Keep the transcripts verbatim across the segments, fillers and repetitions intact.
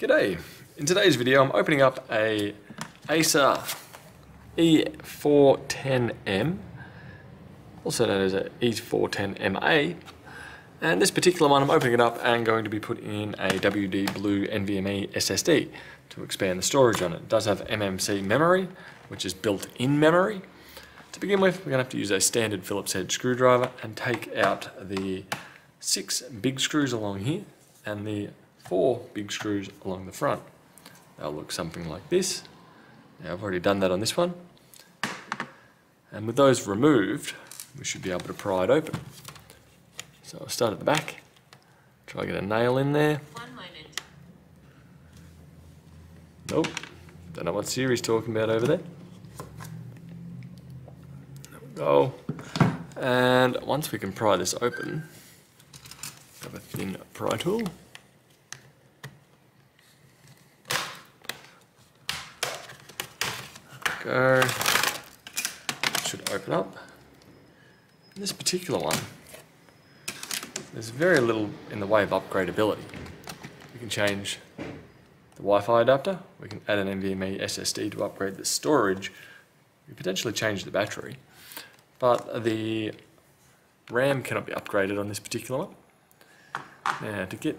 G'day. In today's video, I'm opening up a Acer E four ten M, also known as an E four ten M A, and this particular one, I'm opening it up and going to be put in a W D Blue N V M E S S D to expand the storage on it. It does have M M C memory, which is built-in memory. To begin with, we're going to have to use a standard Phillips head screwdriver and take out the six big screws along here and the four big screws along the front. They'll look something like this. Now, I've already done that on this one. And with those removed, we should be able to pry it open. So I'll start at the back, try to get a nail in there. One moment. Nope, don't know what Siri's talking about over there. There we go. And once we can pry this open, grab a thin pry tool. Go. It should open up. In this particular one, there's very little in the way of upgradability. We can change the Wi-Fi adapter. We can add an N V M E S S D to upgrade the storage. We potentially change the battery, but the RAM cannot be upgraded on this particular one. Now, to get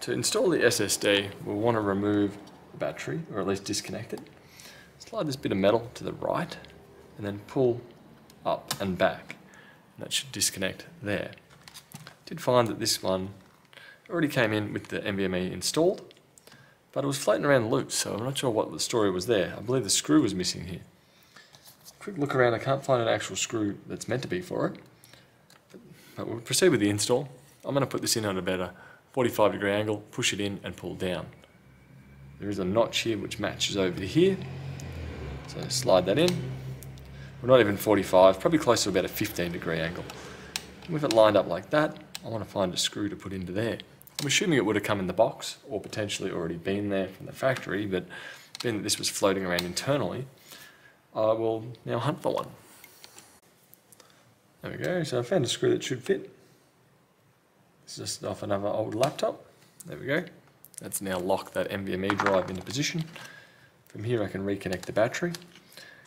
to install the S S D, we'll want to remove the battery, or at least disconnect it. Slide this bit of metal to the right and then pull up and back, and that should disconnect there. Did find that this one already came in with the N V M E installed, but it was floating around loose, so I'm not sure what the story was there. I believe the screw was missing here. Quick look around, I can't find an actual screw that's meant to be for it, but we'll proceed with the install. I'm going to put this in at about a forty-five degree angle, push it in and pull down. There is a notch here which matches over to here. So slide that in. We're not even forty-five, probably close to about a fifteen degree angle. And with it lined up like that, I want to find a screw to put into there. I'm assuming it would have come in the box or potentially already been there from the factory, but being that this was floating around internally, I will now hunt for one. There we go, so I found a screw that should fit. This is just off another old laptop. There we go. That's now locked that N V M E drive into position. From here I can reconnect the battery.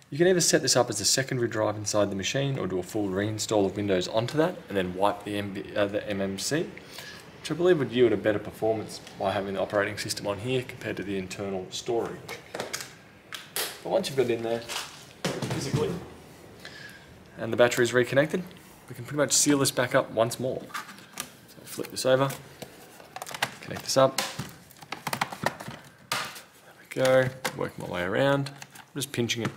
You can either set this up as a secondary drive inside the machine or do a full reinstall of Windows onto that and then wipe the, M B, uh, the M M C, which I believe would yield a better performance by having the operating system on here compared to the internal storage. But once you've got it in there physically and the battery is reconnected, we can pretty much seal this back up once more. So flip this over, connect this up. Go, work my way around, I'm just pinching it,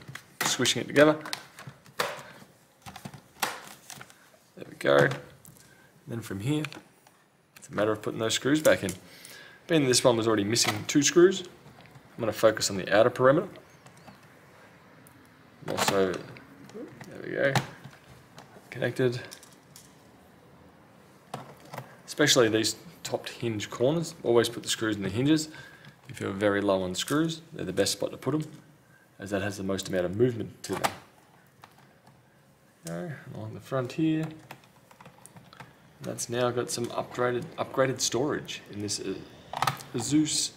squishing it together. There we go. And then from here, it's a matter of putting those screws back in. Being that this one was already missing two screws, I'm going to focus on the outer perimeter. I'm also, there we go, connected. Especially these topped hinge corners, always put the screws in the hinges. If you're very low on screws, they're the best spot to put them, as that has the most amount of movement to them. Go along the front here. That's now got some upgraded upgraded storage in this Asus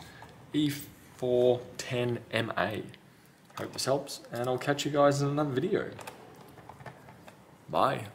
E four ten M A. Hope this helps, and I'll catch you guys in another video. Bye.